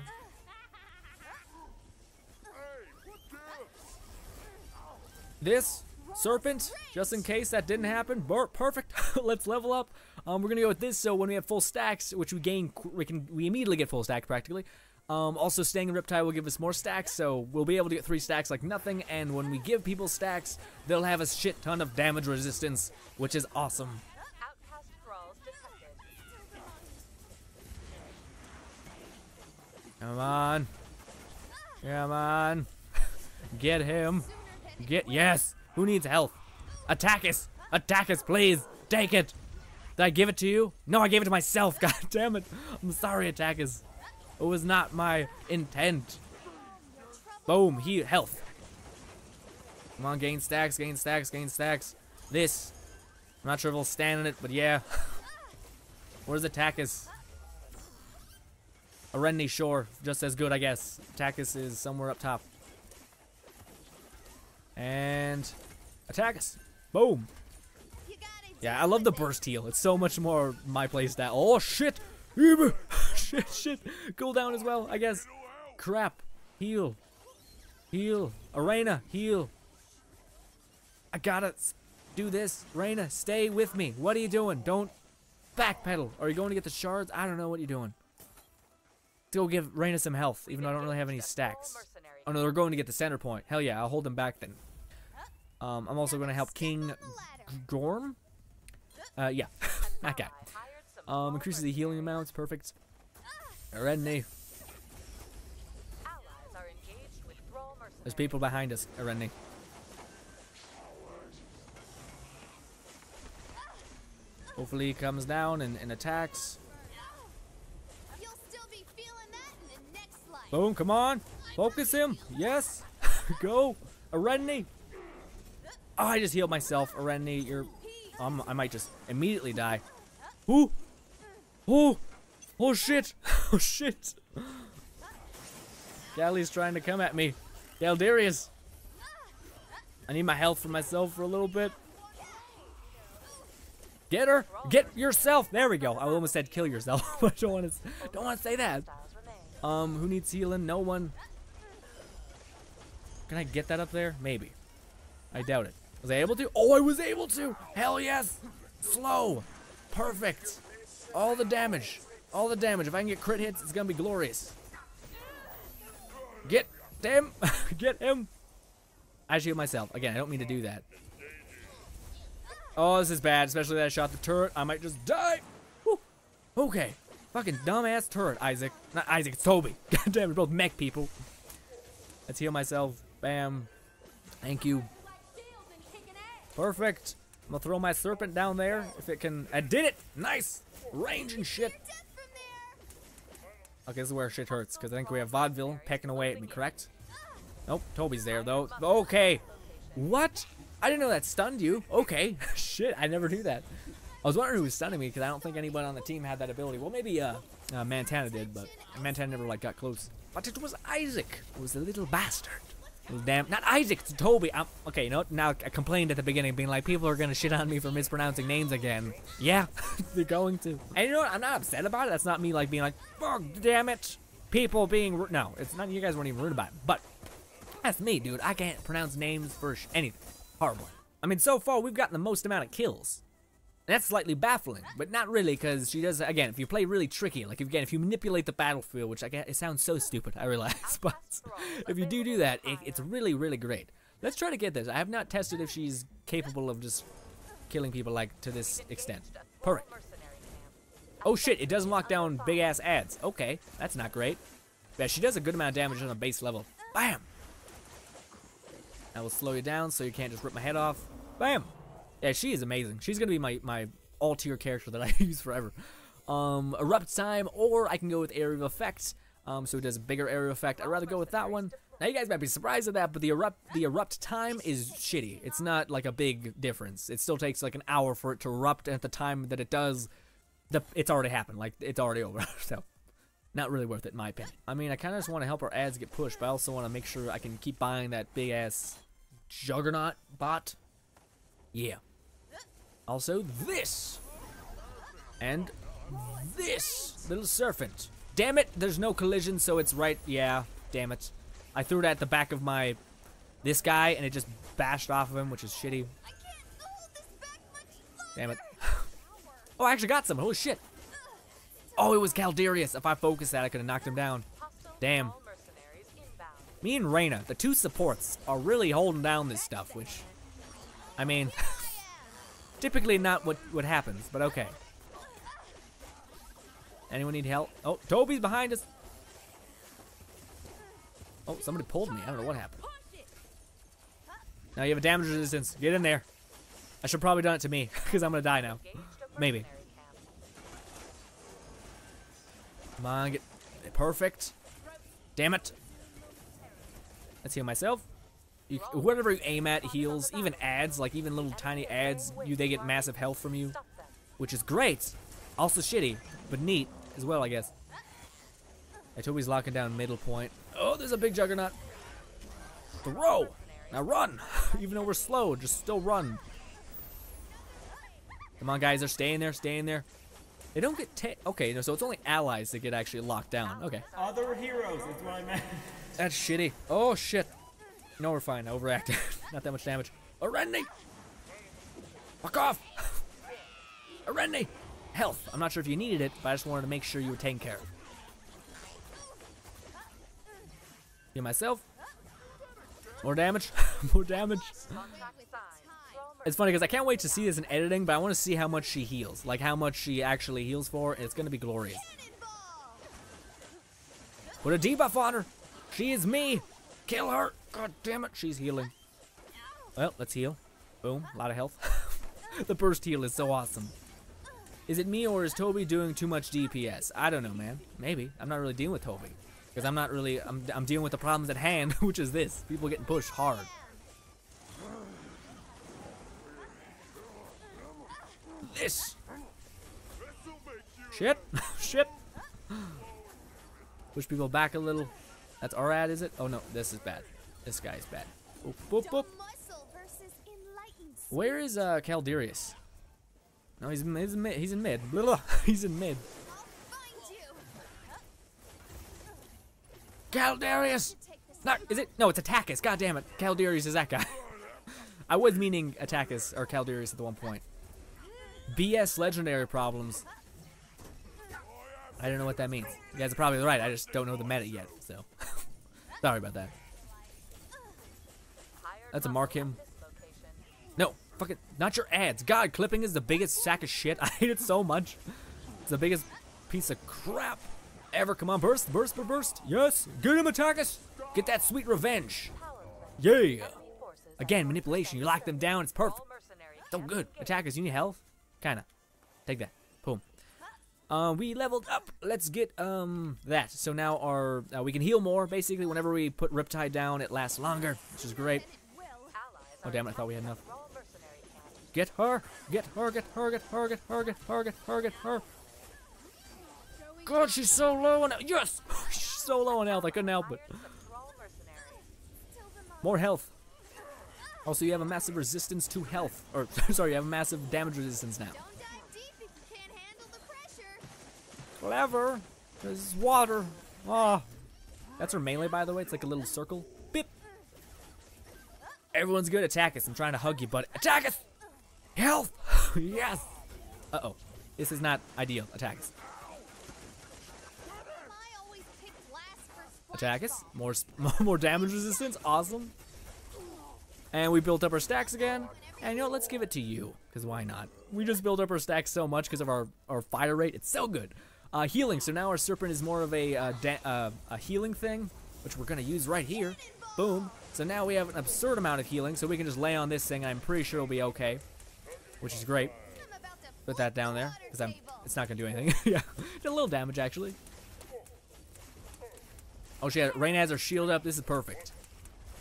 This serpent, just in case that didn't happen, perfect. Let's level up. We're gonna go with this, so when we have full stacks, which we gain, we immediately get full stacks practically. Also, staying in Riptide will give us more stacks, so we'll be able to get 3 stacks like nothing. And when we give people stacks, they'll have a shit ton of damage resistance, which is awesome. Come on, come on, get him. Yes! Who needs health? Attikus! Attikus, please! Take it! Did I give it to you? No, I gave it to myself! God damn it! I'm sorry, Attikus. It was not my intent. Boom! Heal health. Come on, gain stacks, gain stacks, gain stacks. This. I'm not sure if I'll stand in it, but yeah. Where's Attikus? Arenni, sure. Just as good, I guess. Attikus is somewhere up top. And Attikus. Boom. Yeah, I love the burst heal. It's so much more my playstyle. Oh, shit. Shit. Cool down as well, I guess. Crap. Heal. Heal. Reyna, heal. I gotta do this. Reyna, stay with me. What are you doing? Don't backpedal. Are you going to get the shards? I don't know what you're doing. Let's go give Reyna some health, even though I don't really have any stacks. Oh no, they're going to get the center point. Hell yeah, I'll hold them back then. I'm also going to help King Gorm. Yeah, that guy. Increases the healing amounts. Perfect. Arenni. There's people behind us, Arenni. Hopefully he comes down and attacks. Boom, come on. Focus him. Yes. Go. Arenni. Oh, I just healed myself. Arenni, you're... I might just immediately die. Ooh. Oh. Oh, shit. Oh, shit. Cali's trying to come at me. Caldarius. I need my health for myself for a little bit. Get her! Get yourself! There we go. I almost said kill yourself, but I don't want to say that. Who needs healing? No one. Can I get that up there? Maybe. I doubt it. Was I able to? Oh, I was able to! Hell yes! Slow! Perfect! All the damage. All the damage. If I can get crit hits, it's gonna be glorious. Get them! Get him! I shield myself. Again, I don't mean to do that. Oh, this is bad, especially that I shot the turret. I might just die. Woo. Okay. Fucking dumbass turret, Isaac. Not Isaac, it's Toby. God damn, we're both mech people. Let's heal myself. Bam. Thank you. Perfect. I'm gonna throw my serpent down there if it can. I did it. Nice. Range and shit. Okay, this is where shit hurts because I think we have Vaudeville pecking away at me, correct? Nope, Toby's there though. Okay. What? I didn't know that stunned you. Okay. Shit, I never knew that. I was wondering who was stunning me because I don't think anybody on the team had that ability. Well, maybe Montana did, but Montana never like got close. But it was Isaac. It was a little bastard. Little damn, not Isaac, it's Toby. Okay, you know what? Now I complained at the beginning, being like, people are gonna shit on me for mispronouncing names again. Yeah, they're going to. And you know what? I'm not upset about it. That's not me like being like, fuck, damn it, people being rude. No, it's not. You guys weren't even rude about it. But that's me, dude. I can't pronounce names for anything. Horrible. I mean, so far we've gotten the most amount of kills. And that's slightly baffling, but not really, because she does, again, if you play really tricky, like, again, if you manipulate the battlefield, which I guess, it sounds so stupid, I realize, but if you do that, it's really, really great. Let's try to get this. I have not tested if she's capable of just killing people, like, to this extent. Perfect. Oh, shit, it doesn't lock down big-ass adds. Okay, that's not great. Yeah, she does a good amount of damage on the base level. Bam! I will slow you down so you can't just rip my head off. Bam! Yeah, she is amazing. She's going to be my all-tier character that I use forever. Erupt time, or I can go with Area of Effect. So it does a bigger Area of Effect. I'd rather go with that one. Now, you guys might be surprised at that, but the erupt time is shitty. It's not, like, a big difference. It still takes, like, an hour for it to erupt, and at the time that it does, it's already happened. Like, it's already over, so... Not really worth it, in my opinion. I mean, I kind of just want to help our ads get pushed, but I also want to make sure I can keep buying that big-ass juggernaut bot. Yeah. Also, this! And this! Little serpent. Damn it, there's no collision, so it's right... Yeah, damn it. I threw it at the back of my... This guy, and it just bashed off of him, which is shitty. Damn it. Oh, I actually got some. Holy shit. Oh, it was Caldarius. If I focused that, I could have knocked him down. Damn. Me and Reyna, the two supports, are really holding down this stuff, which... I mean... typically not what happens, but okay. Anyone need help? Oh, Toby's behind us! Oh, somebody pulled me. I don't know what happened. Now you have a damage resistance. Get in there. I should probably done it to me, because I'm gonna die now. Maybe. Come on, get perfect. Damn it. Let's heal myself. Whatever you aim at heals, even adds, like even little tiny adds, they get massive health from you, which is great. Also shitty, but neat as well, I guess. Hey, Toby's locking down middle point. Oh, there's a big juggernaut. Throw! Now run! Even though we're slow, just still run. Come on, guys, they're staying there, staying there. They don't get okay, no, so it's only allies that get actually locked down. Okay. Other heroes is what I meant. That's shitty. Oh shit. No, we're fine. I overacted. Not that much damage. Arendi! Fuck off! Arendi! Health. I'm not sure if you needed it, but I just wanted to make sure you were taken care of. Heal myself. More damage. More damage. It's funny because I can't wait to see this in editing, but I want to see how much she heals. Like, how much she actually heals for. It's going to be glorious. Put a debuff on her. She is me. Kill her. God damn it. She's healing. Well, let's heal. Boom. A lot of health. The burst heal is so awesome. Is it me or is Toby doing too much DPS? I don't know, man. Maybe. I'm not really dealing with Toby. Because I'm not really... I'm dealing with the problems at hand, which is this. People getting pushed hard. This shit. Shit. Push people back a little. That's our ad, is it? Oh no, this is bad. This guy's bad. Boop, boop, boop. Where is Caldarius? No, he's in mid. He's in mid. He's in mid. Caldarius! Not, is it? No, it's Attikus. God damn it. Caldarius is that guy. I was meaning Attikus or Caldarius at the one point. BS legendary problems. I don't know what that means. You guys are probably right. I just don't know the meta yet, so. Sorry about that. That's a mark him. No, fuck it. Not your ads. God, clipping is the biggest sack of shit. I hate it so much. It's the biggest piece of crap ever. Come on, burst, burst, burst, burst. Yes, get him, Attikus. Get that sweet revenge. Yeah. Again, manipulation. You lock them down. It's perfect. So good. Attikus, you need health? Kinda. Take that. Boom. We leveled up. Let's get that. So now our we can heal more. Basically, whenever we put Riptide down, it lasts longer, which is great. Oh damn it! I thought we had enough. Get her! Get her! Get her! Get her! Get her! Get her! Get her! Get her! God, she's so low on health. Yes, she's so low on health. I couldn't help it. More health. Also, you have a massive resistance to health, or sorry, you have a massive damage resistance now. Don't dive deep if you can't handle the pressure. Clever. There's water. Ah, oh. That's her melee, by the way. It's like a little circle. Bip. Everyone's good. Attikus. I'm trying to hug you, buddy. Attikus. Health. Yes. Uh oh. This is not ideal. Attikus. Attikus. More damage resistance. Awesome. And we built up our stacks again. And you know what, let's give it to you. Because why not? We just built up our stacks so much because of our fire rate. It's so good. Healing. So now our Serpent is more of a healing thing, which we're going to use right here. Boom. So now we have an absurd amount of healing. So we can just lay on this thing. I'm pretty sure it'll be okay. Which is great. Put that down there. Because it's not going to do anything. Yeah. Did a little damage, actually. Oh, Reyna has her shield up. This is perfect.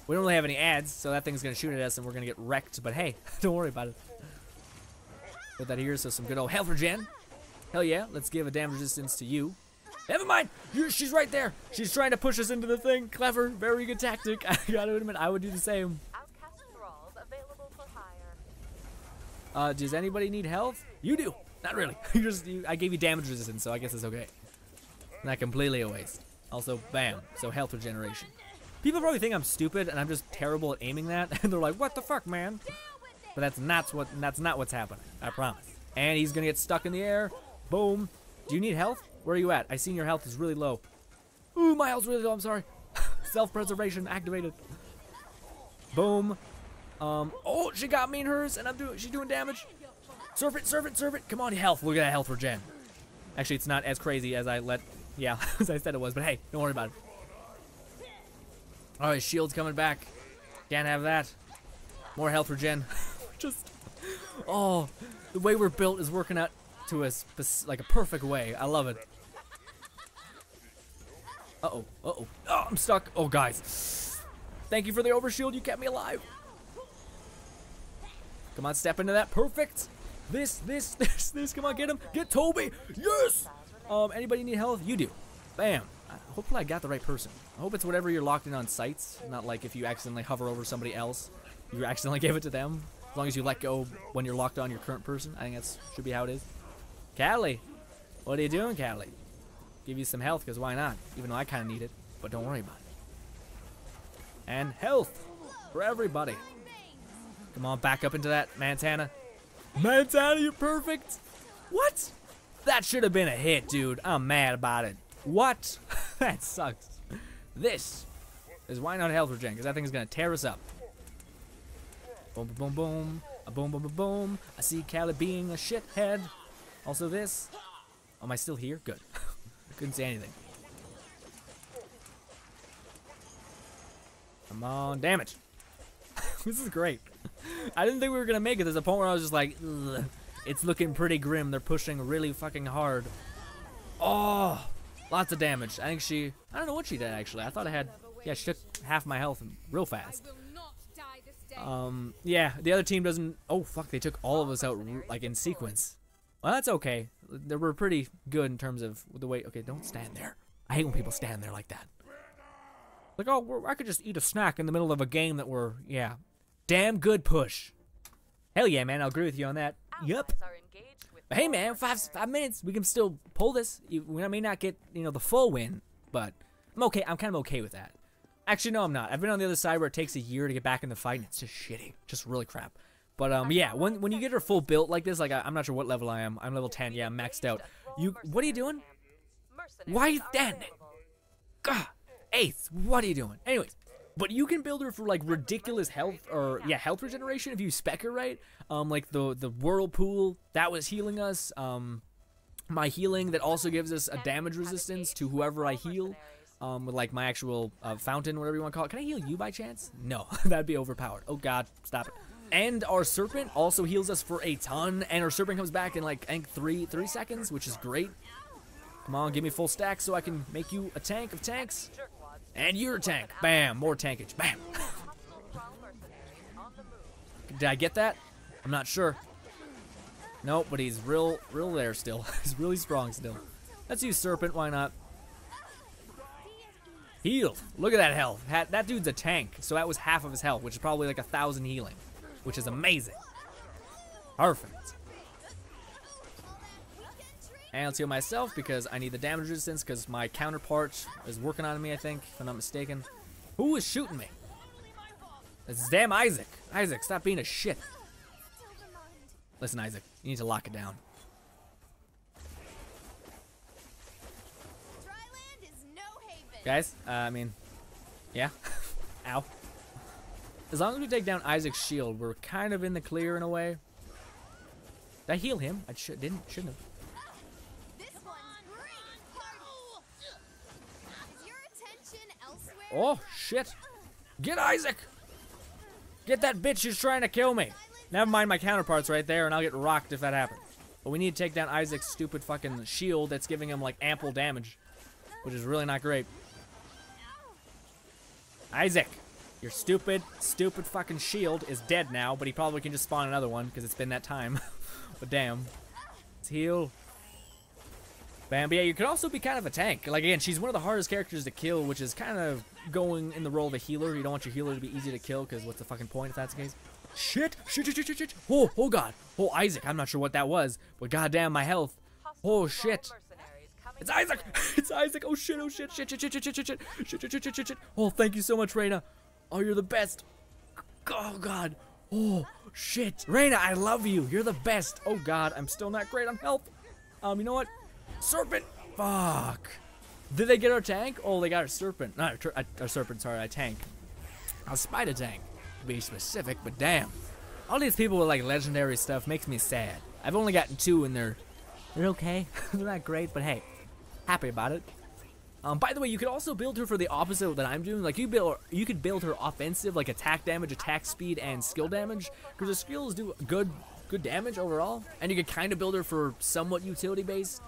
We don't really have any ads, so that thing's going to shoot at us and we're going to get wrecked, but hey, don't worry about it. Put that here, so some good old hell for Jen. Hell yeah, let's give a damage resistance to you. Never mind! She's right there! She's trying to push us into the thing. Clever, very good tactic. I gotta admit, I would do the same. Does anybody need health? You do! Not really. I gave you damage resistance, so I guess it's okay. Not completely a waste. Also, bam, so health regeneration. People probably think I'm stupid and I'm just terrible at aiming that, and they're like, "What the fuck, man?" But that's not what's happening. I promise. And he's gonna get stuck in the air. Boom. Do you need health? Where are you at? I seen your health is really low. Ooh, my health's really low. I'm sorry. Self-preservation activated. Boom. Oh, she got me in hers, and she's doing damage. Serpent, serpent, serpent. Come on, health. Look at that health regen. Actually, it's not as crazy as as I said it was. But hey, don't worry about it. All right, shield's coming back. Can't have that. More health regen. Oh, the way we're built is working out to us like a perfect way. I love it. Uh-oh, uh-oh. Oh, I'm stuck. Oh, guys. Thank you for the overshield. You kept me alive. Come on, step into that. Perfect. This. Come on, get him. Get Toby. Yes. Anybody need health? You do. Bam. Hopefully I got the right person. I hope it's whatever you're locked in on sights, not like if you accidentally hover over somebody else, you accidentally gave it to them. As long as you let go when you're locked on your current person, I think that should be how it is. Callie, what are you doing, Callie? Give you some health, because why not? Even though I kind of need it, but don't worry about it. And health for everybody. Come on, back up into that, Montana. Montana, you're perfect. What? That should have been a hit, dude. I'm mad about it. What? That sucks. This is why not health regen, because that thing is going to tear us up. Boom, boom, boom, boom. A boom, boom, boom, boom. I see Callie being a shithead. Also this. Oh, am I still here? Good. Couldn't say anything. Come on, damage. This is great. I didn't think we were going to make it. There's a point where I was just like, ugh. It's looking pretty grim. They're pushing really fucking hard. Oh, lots of damage. I think she... I don't know what she did, actually. I thought I had... Yeah, she took half my health real fast. Yeah, the other team doesn't... Oh, fuck, they took all of us out, like, in sequence. Well, that's okay. They were pretty good in terms of the way... Okay, don't stand there. I hate when people stand there like that. Like, oh, I could just eat a snack in the middle of a game that we're, yeah. Damn good push. Hell yeah, man. I'll agree with you on that. Yep. But hey, man, five minutes. We can still pull this. We may not get, you know, the full win, but I'm okay. I'm kind of okay with that. Actually, no, I'm not. I've been on the other side where it takes a year to get back in the fight, and it's just shitty. Just really crap. But, yeah, when you get her full built like this, like, I'm not sure what level I am. I'm level 10. Yeah, I'm maxed out. You, what are you doing? Why are you standing? God, Eighth, what are you doing? Anyways, but you can build her for, like, ridiculous health, or, yeah, health regeneration if you spec her right. Like, the whirlpool, that was healing us. My healing that also gives us a damage resistance to whoever I heal. With, like, my actual fountain, whatever you want to call it. Can I heal you by chance? No, that'd be overpowered. Oh, God, stop it. And our serpent also heals us for a ton, and our serpent comes back in, like, I think three seconds, which is great. Come on, give me full stack so I can make you a tank of tanks. And you're a tank. Bam, more tankage. Bam. Did I get that? I'm not sure. Nope, but he's real there still. He's really strong still. Let's use serpent, why not? Healed. Look at that health. That dude's a tank, so that was half of his health, which is probably like 1,000 healing, which is amazing. Perfect. And I'll heal myself because I need the damage resistance because my counterpart is working on me, I think, if I'm not mistaken. Who is shooting me? It's damn Isaac. Isaac, stop being a shit. Listen, Isaac, you need to lock it down. Guys, I mean, yeah. Ow. As long as we take down Isaac's shield, we're kind of in the clear in a way. Did I heal him? I shouldn't have. This one's great. Your attention elsewhere. Oh, shit. Get Isaac! Get that bitch who's trying to kill me. Never mind, my counterpart's right there, and I'll get rocked if that happens. But we need to take down Isaac's stupid fucking shield that's giving him, like, ample damage, which is really not great. Isaac, your stupid fucking shield is dead now, but he probably can just spawn another one because it's been that time. But damn. Let's heal. Bam. But yeah, you could also be kind of a tank. Like, again, she's one of the hardest characters to kill, which is kind of going in the role of a healer. You don't want your healer to be easy to kill because what's the fucking point if that's the case? Shit! Shit. Oh, oh God. Oh, Isaac. I'm not sure what that was, but goddamn my health. Oh, shit. It's Isaac! It's Isaac! Oh shit, oh shit, shit. Oh, thank you so much, Reyna. Oh, you're the best. Oh God. Oh shit. Reyna, I love you. You're the best. Oh God, I'm still not great on health. You know what? Serpent! Fuck. Did they get our tank? Oh, they got our serpent. No, our serpent, sorry, our tank. Our spider tank. To be specific, but damn. All these people with like legendary stuff makes me sad. I've only gotten two and they're okay. They're not great, but hey. Happy about it. By the way, you could also build her for the opposite that I'm doing. Like you could build her offensive, like attack damage, attack speed, and skill damage, because her skills do good damage overall. And you could kind of build her for somewhat utility based.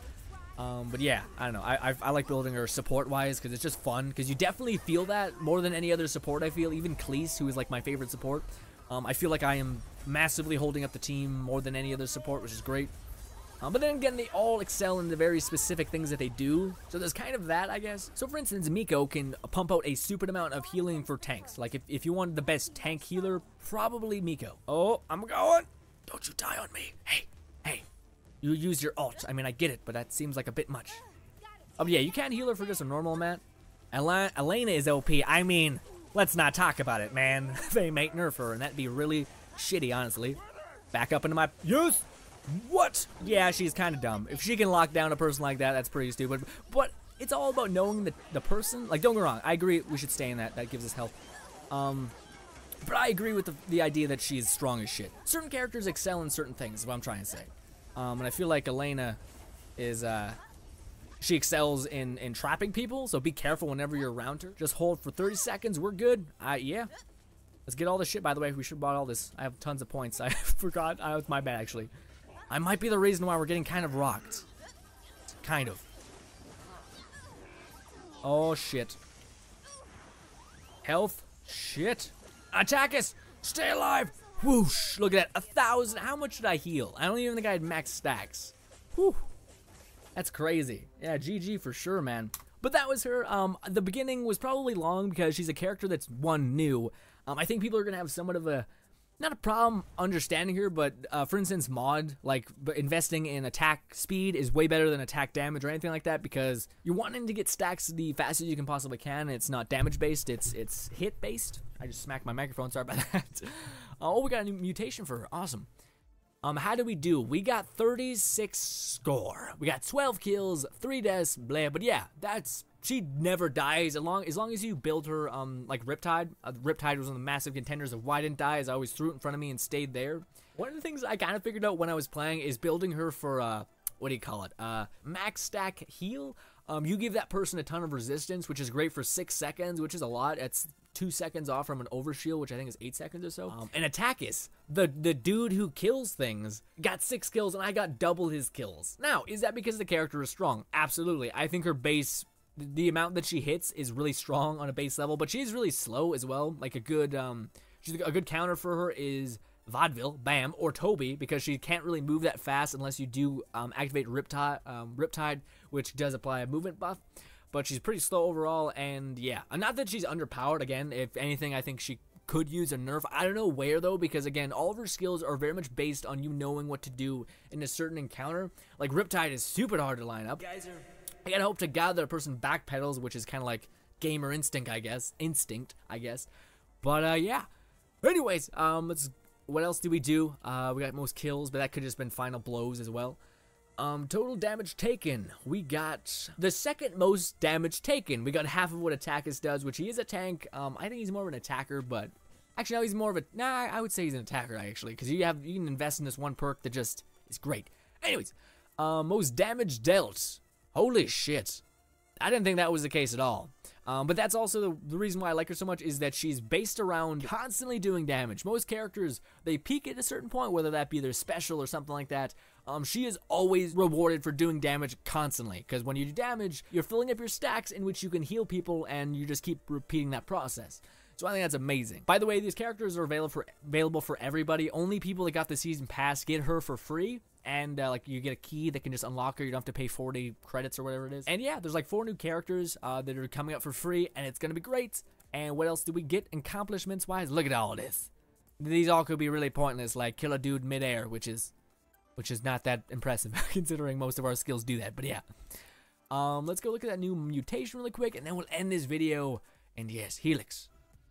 But yeah, I don't know. I like building her support wise because it's just fun. Because you definitely feel that more than any other support. I feel even Kleese, who is like my favorite support. I feel like I am massively holding up the team more than any other support, which is great. But then again, they all excel in the very specific things that they do, so there's kind of that, I guess. So for instance, Miko can pump out a stupid amount of healing for tanks. Like, if you wanted the best tank healer, probably Miko. Oh, I'm going! Don't you die on me. Hey, hey. You use your ult. I mean, I get it, but that seems like a bit much. Oh, yeah, you can't heal her for just a normal amount. Elena is OP. I mean, let's not talk about it, man. They might nerf her, and that'd be really shitty, honestly. Back up into my... Yes! What? Yeah, she's kind of dumb. If she can lock down a person like that, that's pretty stupid. But it's all about knowing the person. Like, don't get me wrong. I agree we should stay in that. That gives us health. But I agree with the idea that she's strong as shit. Certain characters excel in certain things is what I'm trying to say. And I feel like Elena is... she excels in trapping people, so be careful whenever you're around her. Just hold for 30 seconds. We're good. Yeah. Let's get all this shit, by the way. We should have bought all this. I have tons of points. I forgot. It's my bad, actually. I might be the reason why we're getting kind of rocked. Kind of. Oh, shit. Health. Shit. Attikus! Stay alive! Whoosh! Look at that. 1,000. How much did I heal? I don't even think I had max stacks. Whew. That's crazy. Yeah, GG for sure, man. But that was her. The beginning was probably long because she's a character that's one new. I think people are going to have somewhat of a, not a problem understanding her, but for instance, Maud, like investing in attack speed is way better than attack damage or anything like that, because you're wanting to get stacks the fastest you can possibly can. And it's not damage based, it's hit based. I just smacked my microphone, sorry about that. Oh, we got a new mutation for her, awesome. How do we do? We got 36 score. We got 12 kills, 3 deaths, blah. But yeah, that's, she never dies. As long as you build her, like Riptide. Riptide was one of the massive contenders of why I didn't die, as I always threw it in front of me and stayed there. One of the things I kind of figured out when I was playing is building her for, what do you call it? Max stack heal. You give that person a ton of resistance, which is great for 6 seconds, which is a lot. It's 2 seconds off from an overshield, which I think is 8 seconds or so. And Attikus, the dude who kills things, got 6 kills and I got double his kills. Now, is that because the character is strong? Absolutely. I think her base, the amount that she hits is really strong on a base level, but she's really slow as well. Like a good counter for her is Vaudeville, bam, or Toby, because she can't really move that fast unless you do activate Riptide, which does apply a movement buff. But she's pretty slow overall, and yeah, not that she's underpowered. Again, if anything, I think she could use a nerf. I don't know where, though, because again, all of her skills are very much based on you knowing what to do in a certain encounter. Like, Riptide is super hard to line up. I gotta hope to God that a person backpedals, which is kind of like gamer instinct, I guess. But, yeah. Anyways, let's, what else did we do? We got most kills, but that could have just been final blows as well. Total damage taken, we got the second most damage taken. We got half of what Attikus does, which he is a tank. I think he's more of an attacker, but actually no, he's more of a, nah, I would say he's an attacker actually, because you can invest in this one perk that just is great. Anyways, most damage dealt, holy shit, I didn't think that was the case at all. But that's also the reason why I like her so much, is that she's based around constantly doing damage. Most characters, they peak at a certain point, whether that be their special or something like that. She is always rewarded for doing damage constantly, because when you do damage, you're filling up your stacks in which you can heal people, and you just keep repeating that process. So I think that's amazing. By the way, these characters are available for everybody. Only people that got the season pass get her for free. And like, you get a key that can just unlock her. You don't have to pay 40 credits or whatever it is. And yeah, there's like 4 new characters that are coming up for free, and it's gonna be great. And what else do we get accomplishments wise? Look at all of this. These all could be really pointless, like kill a dude midair, which is not that impressive considering most of our skills do that. But yeah, let's go look at that new mutation really quick, and then we'll end this video. And yes, Helix.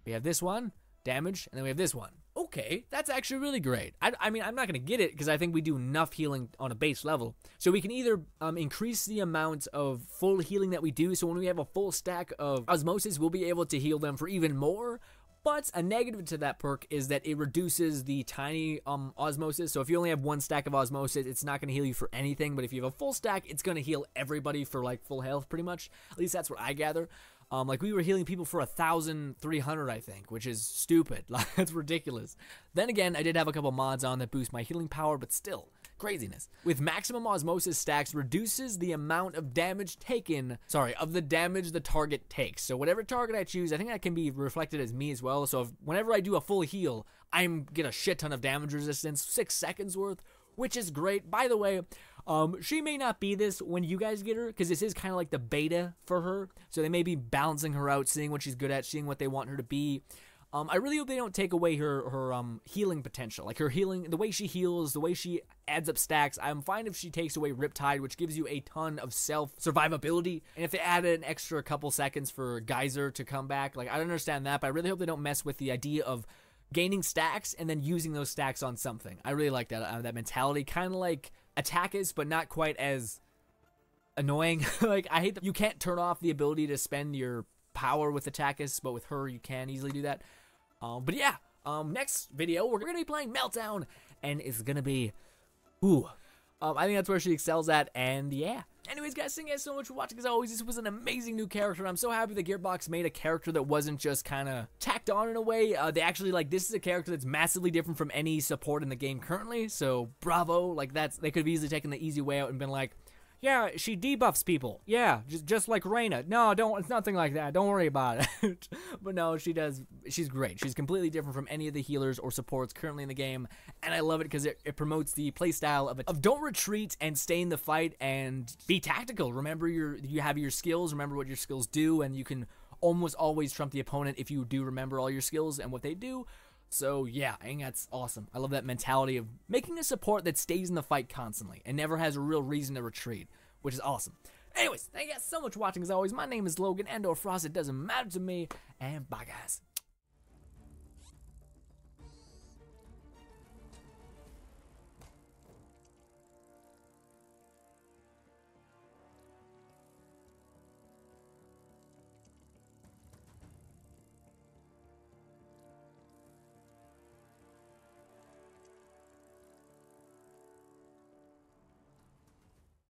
We have this one, damage, and then we have this one. Okay, that's actually really great. I mean, I'm not going to get it because I think we do enough healing on a base level. So we can either increase the amount of full healing that we do. So when we have a full stack of Osmosis, we'll be able to heal them for even more. But a negative to that perk is that it reduces the tiny Osmosis. So if you only have 1 stack of Osmosis, it's not going to heal you for anything. But if you have a full stack, it's going to heal everybody for like full health pretty much. At least that's what I gather. Like, we were healing people for 1,300, I think, which is stupid. Like, that's ridiculous. Then again, I did have a couple mods on that boost my healing power, but still, craziness. With maximum osmosis stacks, reduces the amount of damage taken, sorry, of the damage the target takes. So whatever target I choose, I think that can be reflected as me as well. So if, whenever I do a full heal, I get a shit ton of damage resistance, 6 seconds worth, which is great. By the way, she may not be this when you guys get her, because this is kind of like the beta for her, so they may be balancing her out, seeing what she's good at, seeing what they want her to be. I really hope they don't take away her healing potential, like her healing, the way she heals, the way she adds up stacks. I'm fine if she takes away Riptide, which gives you a ton of self survivability, and if they added an extra couple seconds for Geyser to come back, like, I don't understand that, but I really hope they don't mess with the idea of gaining stacks and then using those stacks on something. I really like that that mentality, kind of like Attikus, but not quite as annoying. Like, I hate that you can't turn off the ability to spend your power with Attikus, but with her you can easily do that. But yeah, next video we're gonna be playing Meltdown, and it's gonna be, ooh, I think that's where she excels at. And yeah. Anyways, guys, thank you guys so much for watching. As always, this was an amazing new character. I'm so happy that Gearbox made a character that wasn't just kind of tacked on in a way. They actually, like, this is a character that's massively different from any support in the game currently. So, bravo. Like, that's, they could have easily taken the easy way out and been like, Yeah, she debuffs people. Yeah, just like Reyna. No, don't. It's nothing like that. Don't worry about it. But no, she does. She's great. She's completely different from any of the healers or supports currently in the game, and I love it because it promotes the playstyle of don't retreat and stay in the fight and be tactical. Remember you have your skills. Remember what your skills do, and you can almost always trump the opponent if you do remember all your skills and what they do. So yeah, I think that's awesome. I love that mentality of making a support that stays in the fight constantly and never has a real reason to retreat, which is awesome. Anyways, thank you guys so much for watching as always. My name is Logan and/or Frost. It doesn't matter to me. And bye guys.